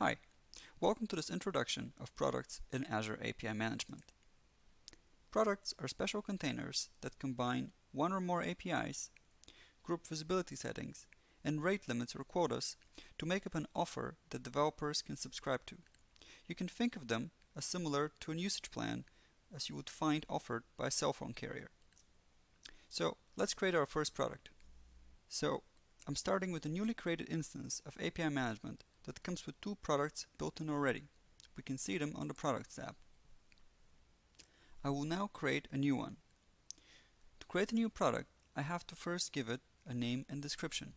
Hi, welcome to this introduction of products in Azure API Management. Products are special containers that combine one or more APIs, group visibility settings, and rate limits or quotas to make up an offer that developers can subscribe to. You can think of them as similar to an usage plan as you would find offered by a cell phone carrier. So let's create our first product. So I'm starting with a newly created instance of API Management that comes with two products built in already. We can see them on the Products tab. I will now create a new one. To create a new product, I have to first give it a name and description.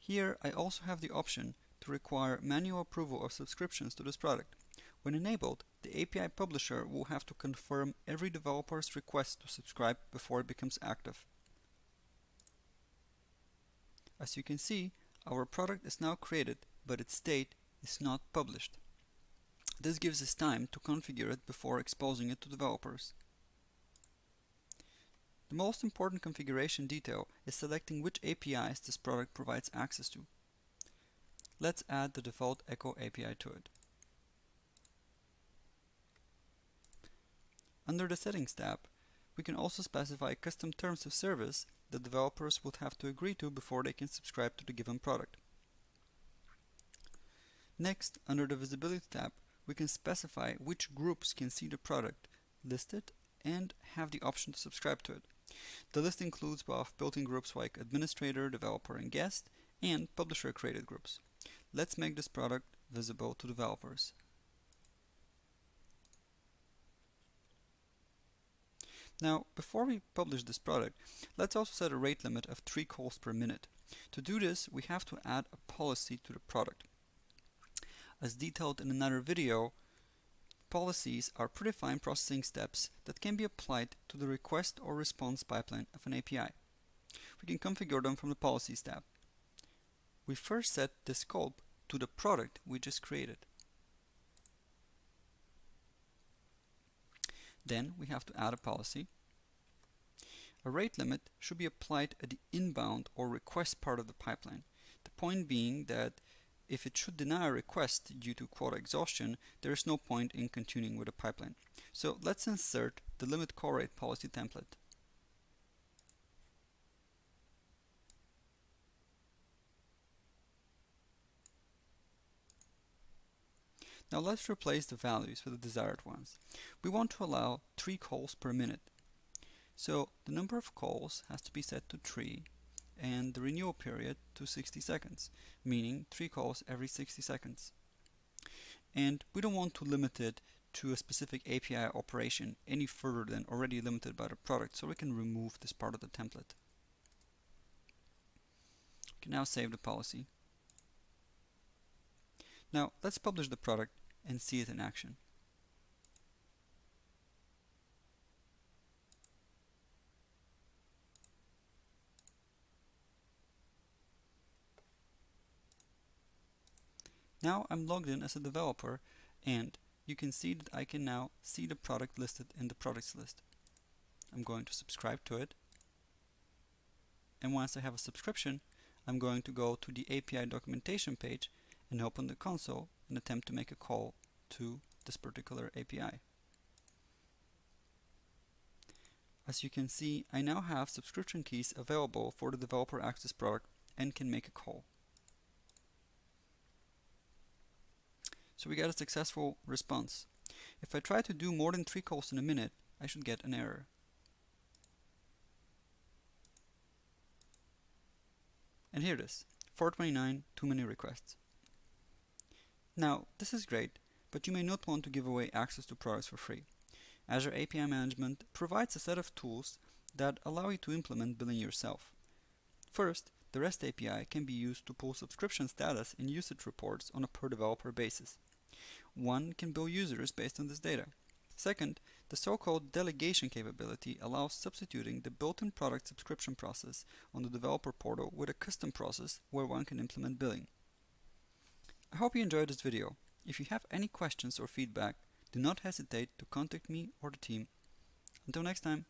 Here I also have the option to require manual approval of subscriptions to this product. When enabled, the API publisher will have to confirm every developer's request to subscribe before it becomes active. As you can see, our product is now created, but its state is not published. This gives us time to configure it before exposing it to developers. The most important configuration detail is selecting which APIs this product provides access to. Let's add the default Echo API to it. Under the Settings tab, we can also specify custom terms of service that developers would have to agree to before they can subscribe to the given product. Next, under the Visibility tab, we can specify which groups can see the product listed and have the option to subscribe to it. The list includes both built-in groups like Administrator, Developer, and Guest, and publisher-created groups. Let's make this product visible to developers. Now, before we publish this product, let's also set a rate limit of 3 calls per minute. To do this, we have to add a policy to the product. As detailed in another video, policies are predefined processing steps that can be applied to the request or response pipeline of an API. We can configure them from the Policies tab. We first set the scope to the product we just created. Then we have to add a policy. A rate limit should be applied at the inbound or request part of the pipeline. The point being that if it should deny a request due to quota exhaustion, there is no point in continuing with the pipeline. So let's insert the Limit Call Rate Policy template. Now let's replace the values with the desired ones. We want to allow 3 calls per minute. So the number of calls has to be set to 3 and the renewal period to 60 seconds, meaning 3 calls every 60 seconds. And we don't want to limit it to a specific API operation any further than already limited by the product, so we can remove this part of the template. We can now save the policy. Now let's publish the product and see it in action. Now I'm logged in as a developer and you can see that I can now see the product listed in the products list. I'm going to subscribe to it, and once I have a subscription, I'm going to go to the API documentation page and open the console and attempt to make a call to this particular API. As you can see, I now have subscription keys available for the developer access product and can make a call. So we got a successful response. If I try to do more than 3 calls in a minute, I should get an error. And here it is, 429 too many requests. Now, this is great, but you may not want to give away access to products for free. Azure API Management provides a set of tools that allow you to implement billing yourself. First, the REST API can be used to pull subscription status and usage reports on a per-developer basis. One can bill users based on this data. Second, the so-called delegation capability allows substituting the built-in product subscription process on the developer portal with a custom process where one can implement billing. I hope you enjoyed this video. If you have any questions or feedback, do not hesitate to contact me or the team. Until next time.